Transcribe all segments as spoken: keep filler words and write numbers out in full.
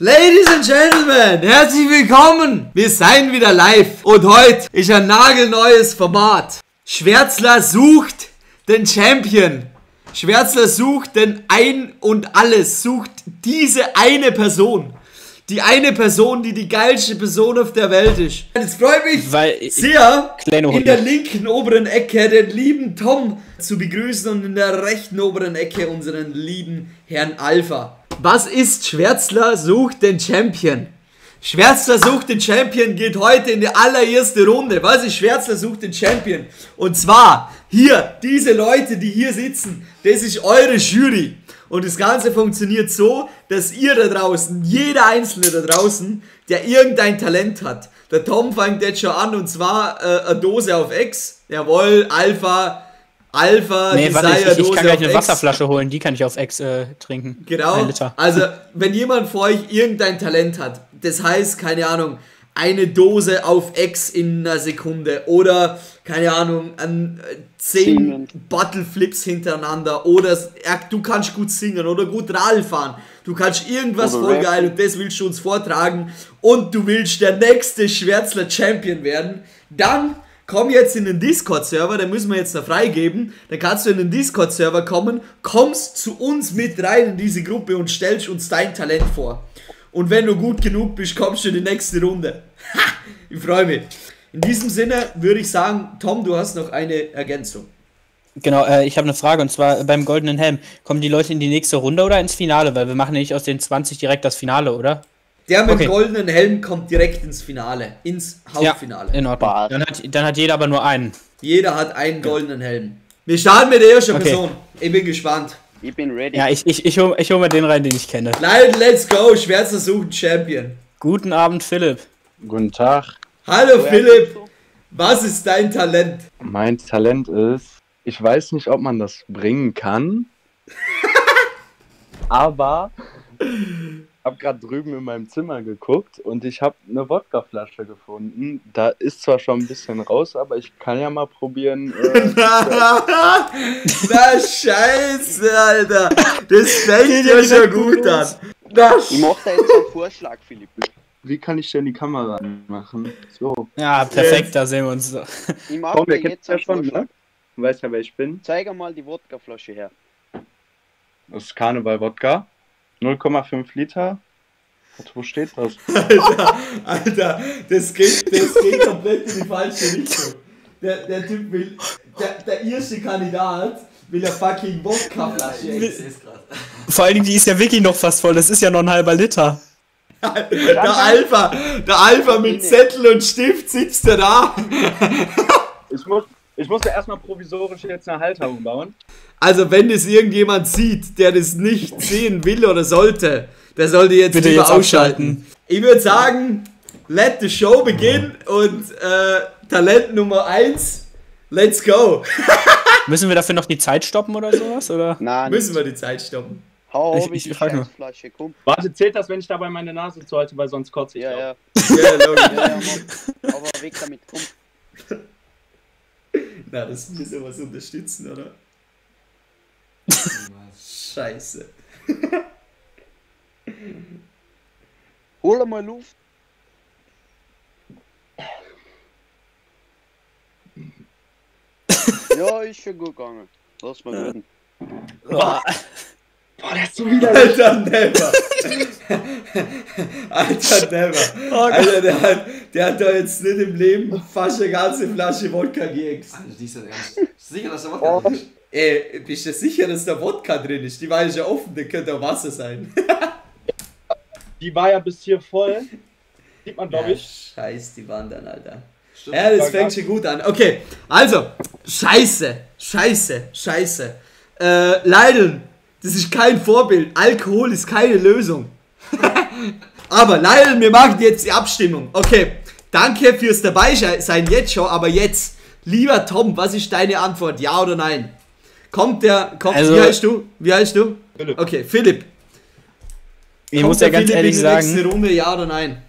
Ladies and Gentlemen, herzlich willkommen! Wir seien wieder live und heute ist ein nagelneues Format. Schwärzler sucht den Champion. Schwärzler sucht den Ein und Alles, sucht diese eine Person. Die eine Person, die die geilste Person auf der Welt ist. Es freut mich Weil sehr, in der linken oberen Ecke den lieben Tom zu begrüßen und in der rechten oberen Ecke unseren lieben Herrn Alpha. Was ist Schwärzler sucht den Champion? Schwärzler sucht den Champion geht heute in die allererste Runde. Was ist Schwärzler sucht den Champion? Und zwar hier, diese Leute, die hier sitzen, das ist eure Jury. Und das Ganze funktioniert so, dass ihr da draußen, jeder Einzelne da draußen, der irgendein Talent hat. Der Tom fängt jetzt schon an und zwar äh, eine Dose auf Ex. Jawohl, Alpha, Alpha, nee, warte, ich, ich, ich kann gleich eine Ex. Wasserflasche holen, die kann ich auf Ex äh, trinken. Genau, also wenn jemand von euch irgendein Talent hat, das heißt, keine Ahnung, eine Dose auf Ex in einer Sekunde oder, keine Ahnung, an zehn Battleflips hintereinander oder du kannst gut singen oder gut Radl fahren, du kannst irgendwas oder voll geil und das willst du uns vortragen und du willst der nächste Schwärzler Champion werden, dann komm jetzt in den Discord-Server, den müssen wir jetzt noch freigeben, dann kannst du in den Discord-Server kommen, kommst zu uns mit rein in diese Gruppe und stellst uns dein Talent vor. Und wenn du gut genug bist, kommst du in die nächste Runde. Ha! Ich freue mich. In diesem Sinne würde ich sagen, Tom, du hast noch eine Ergänzung. Genau, äh, ich habe eine Frage und zwar beim Goldenen Helm. Kommen die Leute in die nächste Runde oder ins Finale? Weil wir machen nicht aus den zwanzig direkt das Finale, oder? Der mit okay. Goldenen Helm kommt direkt ins Finale, ins Hauptfinale. Ja, in Ordnung. Dann hat, dann hat jeder aber nur einen. Jeder hat einen goldenen Helm. Wir starten mit der ersten okay. Person. Ich bin gespannt. Ich bin ready. Ja, ich, ich, ich hole ich hol mir den rein, den ich kenne. Nein, let's go, Schwärzler sucht Champion. Guten Abend, Philipp. Guten Tag. Hallo, Philipp. Was ist dein Talent? Mein Talent ist, ich weiß nicht, ob man das bringen kann, aber ich habe gerade drüben in meinem Zimmer geguckt und ich habe eine Wodkaflasche gefunden. Da ist zwar schon ein bisschen raus, aber ich kann ja mal probieren. Äh, Na scheiße, Alter. Das fängt ja schon gut an. Ich mache da jetzt einen Vorschlag, Philipp. Wie kann ich denn die Kamera anmachen? So. Ja, perfekt, da sehen wir uns. Ich mach Komm, dir jetzt einen Vorschlag. Schon, ne? Du weißt ja, wer ich bin. Zeig mal die Wodkaflasche her. Das ist Karneval-Wodka. null Komma fünf Liter. Wo steht das? Alter, Alter, das geht, das geht komplett in die falsche Richtung. Der, der Typ will, der, der irische Kandidat will ja fucking Wodkaflasche. Ich seh's grad. Vor allen Dingen, die ist ja wirklich noch fast voll, das ist ja noch ein halber Liter. Der Alpha, der Alpha mit Zettel und Stift sitzt er da. Ich muss, ich muss ja erstmal provisorisch jetzt eine Halterung bauen. Also wenn das irgendjemand sieht, der das nicht sehen will oder sollte, der sollte jetzt bitte jetzt ausschalten. Ich würde sagen, let the show begin und äh, Talent Nummer eins, let's go. Müssen wir dafür noch die Zeit stoppen oder sowas? Oder? Nein. Müssen wir die Zeit stoppen. Hau ich, ich, ich die Flasche, komm. Warte, zählt das, wenn ich dabei meine Nase zuhalte, weil sonst kotze ich ja, ja. ja, logisch. Ja, ja, Mann. Aber weg damit, komm. Na, das müssen wir was unterstützen, oder? Scheiße. Hol mal Luft. Ja, ist schon gut gegangen. Lass mal reden. Boah, Boah der ist so wieder. Alter, never. Alter, never. Oh Alter, der hat, der hat doch jetzt nicht im Leben fast eine ganze Flasche Wodka geäxt. Alter, die ist ja ernst. Sicher, dass der Wodka drin ist? Ey, bist du sicher, dass da Wodka drin ist? Die war ja offen, da könnte auch Wasser sein. Die war ja bis hier voll. Sieht man, glaube ja, ich. Scheiß, die waren dann, Alter. Stimmt, ja, das fängt schon gut an. Okay, also, scheiße, scheiße, scheiße. Äh, Leideln, das ist kein Vorbild. Alkohol ist keine Lösung. Aber Leideln, wir machen jetzt die Abstimmung. Okay, danke fürs Dabeisein jetzt schon, aber jetzt. Lieber Tom, was ist deine Antwort? Ja oder nein? Kommt der, kommt, also, wie heißt du? Wie heißt du? Philipp. Okay, Philipp. Ich kommt muss ja ganz Philipp ehrlich in die sagen, nächste Runde, ja oder nein?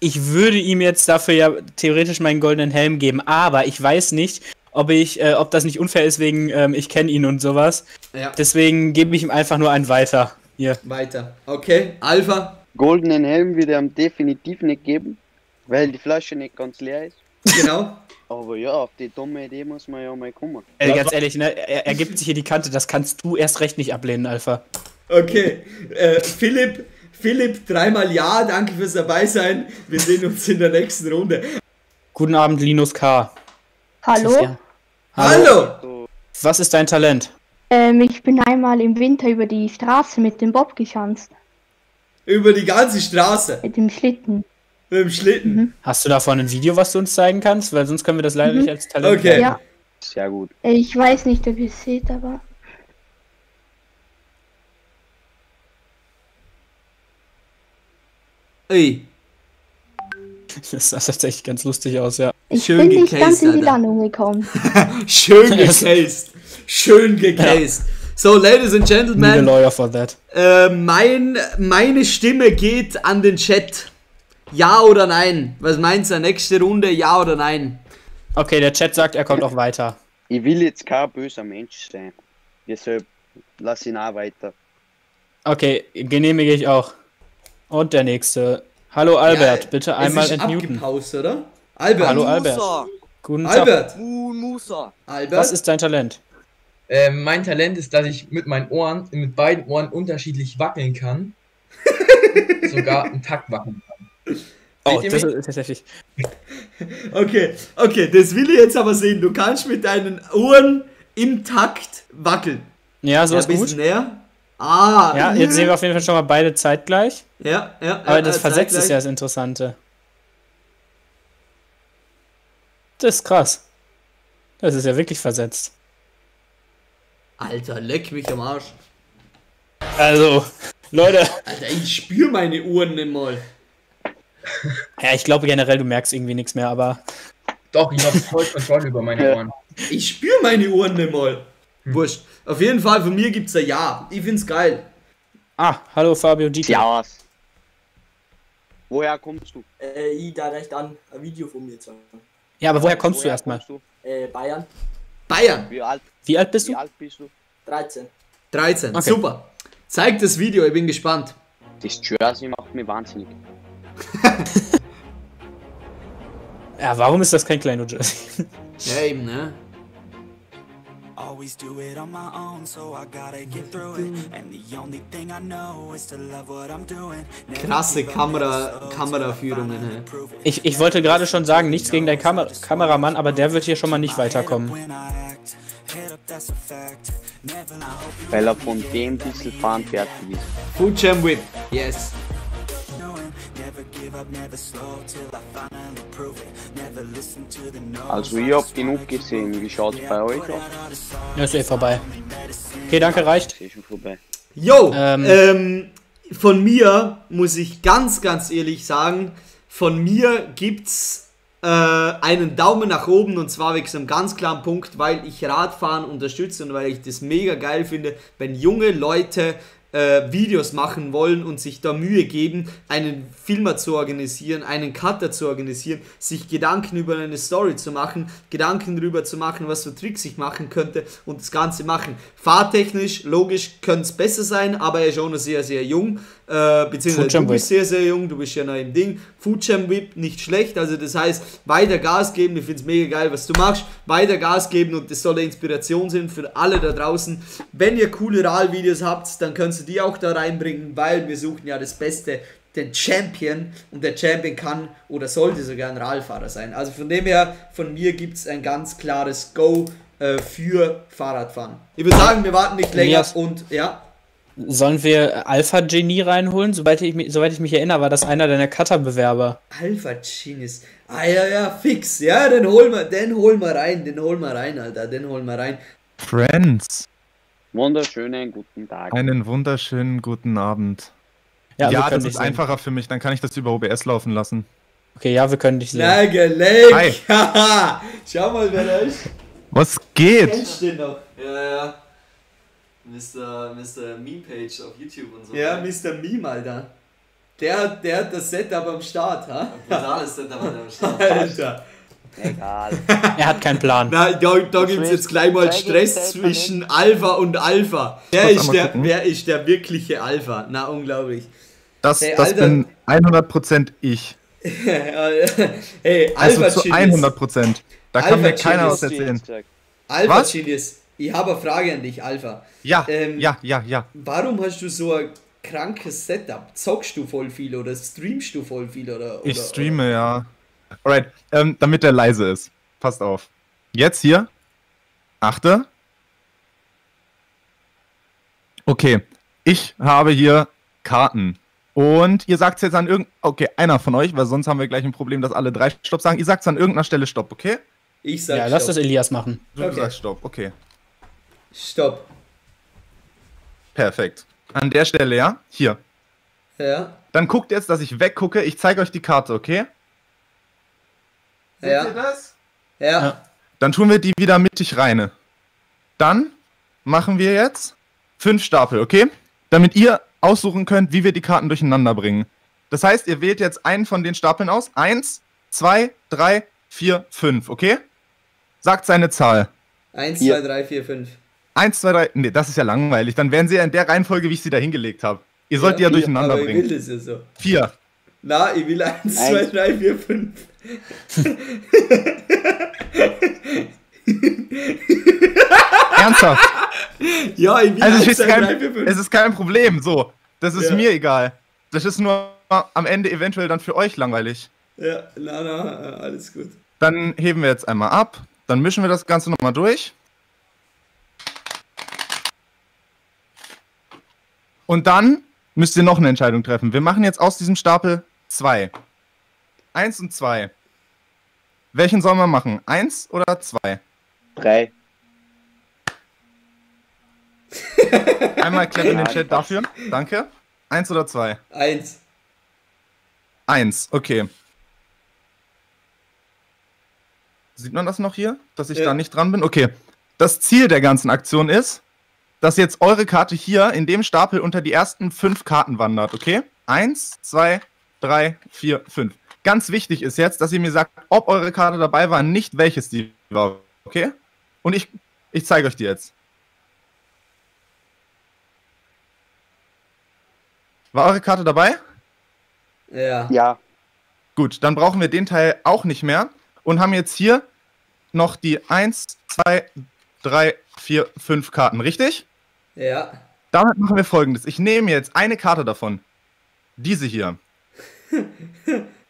Ich würde ihm jetzt dafür ja theoretisch meinen goldenen Helm geben, aber ich weiß nicht, ob ich, äh, ob das nicht unfair ist, wegen ähm, ich kenne ihn und sowas. Ja. Deswegen gebe ich ihm einfach nur einen weiter. Hier. Weiter. Okay, Alpha. Goldenen Helm wird er definitiv nicht geben, weil die Flasche nicht ganz leer ist. Genau. Aber ja, auf die dumme Idee muss man ja mal kommen. Ey, ganz ehrlich, ne? er, er gibt sich hier die Kante, das kannst du erst recht nicht ablehnen, Alpha. Okay, äh, Philipp, Philipp, dreimal ja, danke fürs dabei sein. Wir sehen uns in der nächsten Runde. Guten Abend, Linus K. Hallo? Ja. Hallo. Hallo! Was ist dein Talent? Ähm, ich bin einmal im Winter über die Straße mit dem Bob geschanzt. Über die ganze Straße? Mit dem Schlitten. Mit dem Schlitten? Mhm. Hast du davon ein Video, was du uns zeigen kannst? Weil sonst können wir das leider mhm. nicht als Talent okay. Ja. Sehr gut. Ich weiß nicht, ob ihr es seht, aber... Ey. Das sah tatsächlich ganz lustig aus, ja. Ich Schön bin nicht ganz in die Landung gekommen. Schön gecased. Schön gecased. Ja. So, Ladies and Gentlemen. Need a lawyer for that. Äh, mein, meine Stimme geht an den Chat. Ja oder nein? Was meinst du? Nächste Runde, ja oder nein? Okay, der Chat sagt, er kommt auch weiter. Ich will jetzt kein böser Mensch sein. Deshalb lass ihn auch weiter. Okay, genehmige ich auch. Und der nächste. Hallo Albert, ja, bitte einmal entmuten. Oder? Albert. Hallo Albert. Musa. Guten Tag. Albert. Musa. Albert. Was ist dein Talent? Äh, mein Talent ist, dass ich mit meinen Ohren, mit beiden Ohren unterschiedlich wackeln kann. Sogar einen Takt wackeln kann. Oh, das ist tatsächlich. Okay, okay, das will ich jetzt aber sehen. Du kannst mit deinen Ohren im Takt wackeln. Ja, so ja, ist ein bisschen gut. Näher. Ah, ja, jetzt sehen wir auf jeden Fall schon mal beide zeitgleich. Ja, ja. Aber ja, das versetzt ist ja das Interessante. Das ist krass. Das ist ja wirklich versetzt. Alter, leck mich am Arsch. Also, Leute. Alter, ich spüre meine Uhren nicht mal. Ja, ich glaube generell, du merkst irgendwie nichts mehr, aber... Doch, ich habe voll Kontrolle über meine Uhren. Ich spüre meine Uhren nicht mal. Hm. Wurscht. Auf jeden Fall, von mir gibt's ein Ja. Ich find's geil. Ah, hallo Fabio Gitti. Ja. Woher kommst du? Äh, ich da recht an ein Video von mir zeigen. Ja, aber woher kommst woher du erstmal? Äh, Bayern. Bayern? Wie alt? Wie alt bist du? Wie alt bist du? dreizehn. dreizehn, okay. Super. Zeig das Video, ich bin gespannt. Das Jersey macht mich wahnsinnig. Ja, warum ist das kein kleiner Jersey? Ja, eben, ne? Always do it on my own, so I gotta get through it. And the only thing I know is to love what I'm doing. Krasse Kamera, Kameraführungen, ne? Ich, ich wollte gerade schon sagen, nichts gegen deinen Kamer Kameramann, aber der wird hier schon mal nicht weiterkommen. Weil er von dem bisschen fahren fährt. Full Jam Whip, yes. Also ich hab genug gesehen, wie schaut's bei euch aus? Ja, ist eh vorbei. Okay, danke, reicht. Ist schon vorbei. Jo, ähm. Ähm, von mir muss ich ganz, ganz ehrlich sagen, von mir gibt's äh, einen Daumen nach oben, und zwar wegen einem ganz klaren Punkt, weil ich Radfahren unterstütze und weil ich das mega geil finde, wenn junge Leute Äh, Videos machen wollen und sich da Mühe geben, einen Filmer zu organisieren, einen Cutter zu organisieren, sich Gedanken über eine Story zu machen, Gedanken darüber zu machen, was für Tricks ich machen könnte und das Ganze machen. Fahrtechnisch, logisch, könnte es besser sein, aber er ist auch noch sehr, sehr jung, äh, beziehungsweise du bist sehr, sehr jung, du bist ja noch im Ding. Food Jam Whip, nicht schlecht, also das heißt, weiter Gas geben, ich finde es mega geil, was du machst, weiter Gas geben, und das soll eine Inspiration sein für alle da draußen. Wenn ihr coole R A L-Videos habt, dann könnt ihr die auch da reinbringen, weil wir suchen ja das Beste, den Champion, und der Champion kann oder sollte sogar ein R A L-Fahrer sein. Also von dem her, von mir gibt es ein ganz klares Go äh, für Fahrradfahren. Ich würde sagen, wir warten nicht länger und ja. Sollen wir Alpha Genie reinholen? Soweit ich, soweit ich mich erinnere, war das einer deiner Cutter-Bewerber. Alpha Genie ist... Ah ja, ja, fix. Ja, den holen wir, den holen wir rein, den holen wir rein, Alter, den holen wir rein. Friends. Wunderschönen guten Tag. Einen wunderschönen guten Abend. Ja, ja, das ist einfacher für mich, dann kann ich das über O B S laufen lassen. Okay, ja, wir können dich sehen. Lege, lege. Hi. Schau mal, wer da ist. Was geht? Kennst du den noch? Ja, ja. Mister Mister Meme-Page auf YouTube und so. Ja, Mister Meme, Alter. Der, der hat das Setup am Start, ha? Ein brutales Setup am Start. Alter. Egal. Er hat keinen Plan. Na, da da gibt es jetzt gleich mal Stress zwischen Alpha und Alpha. Wer ist, der, wer ist der wirkliche Alpha? Na, unglaublich. Das, hey, das bin hundert Prozent ich. Hey, also Alpha zu hundert Prozent. Da Alpha kann mir keiner was erzählen. Alpha Genius, ich habe eine Frage an dich, Alpha. Ja, ähm, ja, ja, ja. Warum hast du so ein krankes Setup? Zockst du voll viel oder streamst du voll viel? Oder, oder, ich streame, oder? Ja. Alright, ähm, damit der leise ist. Passt auf. Jetzt hier. Achte. Okay, ich habe hier Karten. Und ihr sagt es jetzt an irgendeiner... Okay, einer von euch, weil sonst haben wir gleich ein Problem, dass alle drei Stopp sagen. Ihr sagt es an irgendeiner Stelle Stopp, okay? Ich sag ja, Stopp. Lass das Elias machen. Du okay. sagst Stopp, okay. Stopp. Perfekt. An der Stelle, ja? Hier. Ja. Dann guckt jetzt, dass ich weggucke. Ich zeige euch die Karte, okay? Ja. Seht ihr das? Ja. Ja. Dann tun wir die wieder mittig rein. Dann machen wir jetzt fünf Stapel, okay? Damit ihr aussuchen könnt, wie wir die Karten durcheinander bringen. Das heißt, ihr wählt jetzt einen von den Stapeln aus. Eins, zwei, drei, vier, fünf, okay? Sagt seine Zahl. Eins, zwei, drei, vier, fünf. Eins, zwei, drei. Ne, das ist ja langweilig. Dann wären sie ja in der Reihenfolge, wie ich sie da hingelegt habe. Ihr sollt die ja durcheinander bringen. Aber ich will das ja so. Vier. Na, ich will eins, zwei, drei, vier, fünf. Ernsthaft? Ja, ich will also ich weiß kein, es ist kein Problem, so. Das ist ja. mir egal. Das ist nur am Ende eventuell dann für euch langweilig. Ja, na, na, alles gut. Dann heben wir jetzt einmal ab, dann mischen wir das Ganze nochmal durch. Und dann müsst ihr noch eine Entscheidung treffen. Wir machen jetzt aus diesem Stapel zwei. Eins und zwei. Welchen soll man machen? Eins oder zwei? Drei. Einmal Clap in den Chat dafür. Danke. Eins oder zwei? Eins. Eins, okay. Sieht man das noch hier? Dass ich ja. da nicht dran bin? Okay. Das Ziel der ganzen Aktion ist, dass jetzt eure Karte hier in dem Stapel unter die ersten fünf Karten wandert, okay? Eins, zwei, drei, vier, fünf. Ganz wichtig ist jetzt, dass ihr mir sagt, ob eure Karte dabei war, nicht welches die war, okay? Und ich, ich zeige euch die jetzt. War eure Karte dabei? Ja. Ja. Gut, dann brauchen wir den Teil auch nicht mehr und haben jetzt hier noch die eins, zwei, drei, vier, fünf Karten, richtig? Ja. Damit machen wir Folgendes. Ich nehme jetzt eine Karte davon. Diese hier.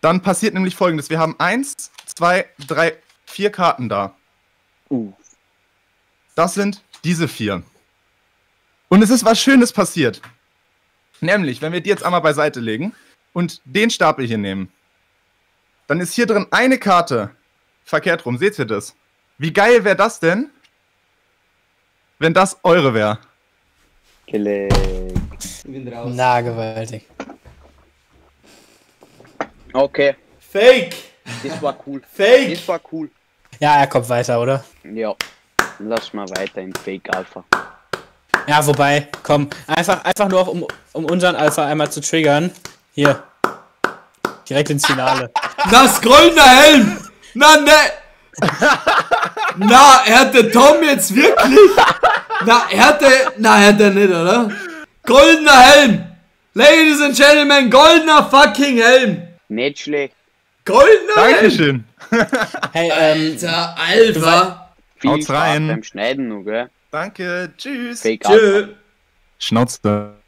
Dann passiert nämlich Folgendes. Wir haben eins, zwei, drei, vier Karten da. Uh. Das sind diese vier. Und es ist was Schönes passiert. Nämlich, wenn wir die jetzt einmal beiseite legen und den Stapel hier nehmen, dann ist hier drin eine Karte verkehrt rum. Seht ihr das? Wie geil wäre das denn, wenn das eure wäre? Klick. Ich bin raus. Na, gewaltig. Okay. Fake! Das war cool. Fake! Das war cool. Ja, er kommt weiter, oder? Ja. Lass mal weiter in Fake Alpha. Ja, wobei, komm. Einfach, einfach nur, auch, um, um unseren Alpha einmal zu triggern. Hier. Direkt ins Finale. Das goldene Helm! Na, ne! Na, er hat der Tom jetzt wirklich? Na, er hat der... Na, er hat der nicht, oder? Goldener Helm! Ladies and Gentlemen, goldener fucking Helm! Nicht schlecht. Goldener Helm! Dankeschön! Hey, ähm... Alter, Alpha! Haut's rein! Beim Schneiden nur, gell? Danke, tschüss. Fake Tschö. Schnauze.